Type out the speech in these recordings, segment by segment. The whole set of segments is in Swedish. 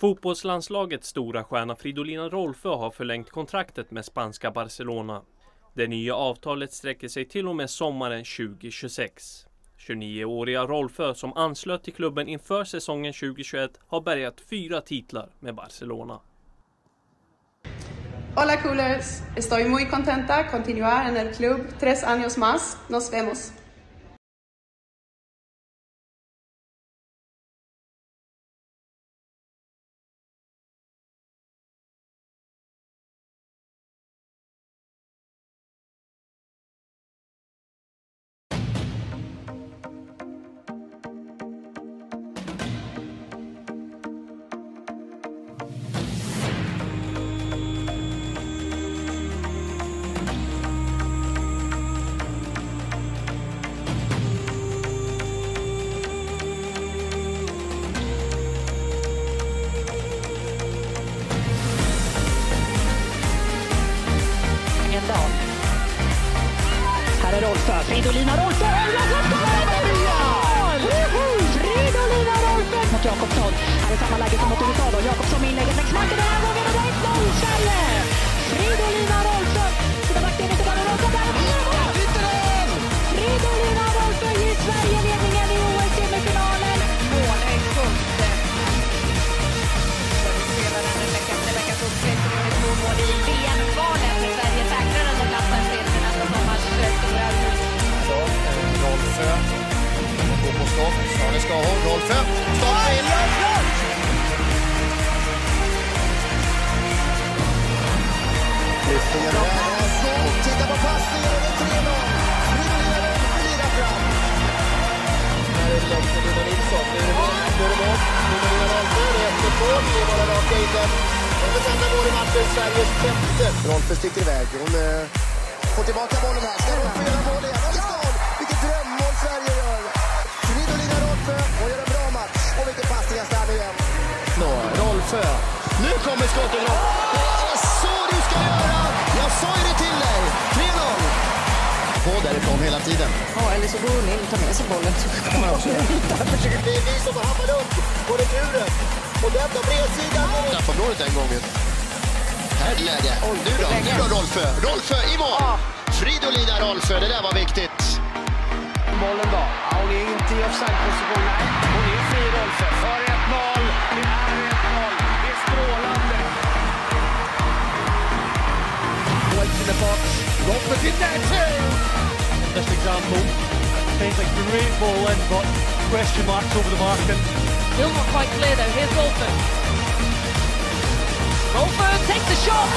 Fotbollslandslagets stora stjärna Fridolina Rolfö har förlängt kontraktet med spanska Barcelona. Det nya avtalet sträcker sig till och med sommaren 2026. 29-åriga Rolfö, som anslöt till klubben inför säsongen 2021, har bärgat 4 titlar med Barcelona. Hola coolers, estoy muy contenta continuar en el club 3 años más. Nos vemos. Här är Rolfö, Fridolina Rolfö, Fridolina Rolfö mot Jakobsson. Här är samma läge som mot USA då. Jakobsson med inlägget, läggs marken den här gången och det är 1-0 Sverige. Fridolina Rolfö, sida backen inte bara Rolfö, där är ytteren! Fridolina Rolfö ger Sverige ledningen i OS-semifinalen. Mål är sjunde. Spelaren Rebeckas upprätt och gör ett mål i VM-kvalet för Sverige säkrar den och klassar sig till nästa sommars stora hus. Rolfö går på stopp. Snarare ska hon. Rolfö. Stopp in. Lyftningen där. Titta på passningen och det är 3-0. Fridolina Rolfö lirar fram. Där är Jakobsson och Nilsson. Nu går det bort. Fridolina Rolfö är efter på. Det är bara raka innan. Och det sända går i matchen. Sveriges 5:e. Rolfö sticker iväg. Hon får tillbaka bollen här. Ska hon spela boll igen? Och det ska hon! Vilket drömmål Sverige gör! Fridolina Rolfö och gör en bra match. Och vilken passning han stannar igen. Nå, Rolfö. Nu kommer skottet. Det är så du ska göra! Jag sa ju det till dig! 3-0! På därifrån hela tiden. Ja, eller så går hon in och tar med sig bollen. Det är vi som har hamnat upp på returen. Och den tar bredsidan. Tappar blåret den gången. Här är det läge. Nu då Rolfö. Rolfö i mål. Fridolina Rolfö, det där var viktigt. Bollen då. Hon är inte i offside-position. Nej, hon är fri Rolfö. För 1-0. Det är 1-0. Det är strålande. Rolfö bort. Rolfö tittar till. Best example. Seems like great ball in, but question marks over the market. Still not quite clear though. Here's Rolfö. Rolfö takes the shot.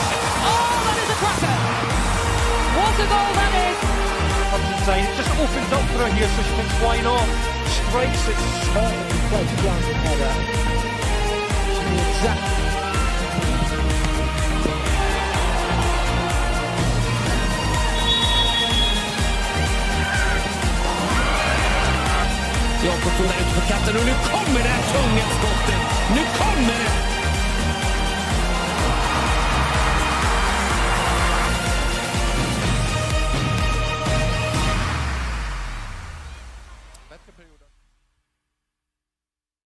Oh, that is a cracker. What a goal that is. It just opens up through here so she can swine off. Strikes it. Quite a glancing header. She knew exactly. Jakobsson ut för katten och nu kommer det här tunga skottet. Nu kommer det!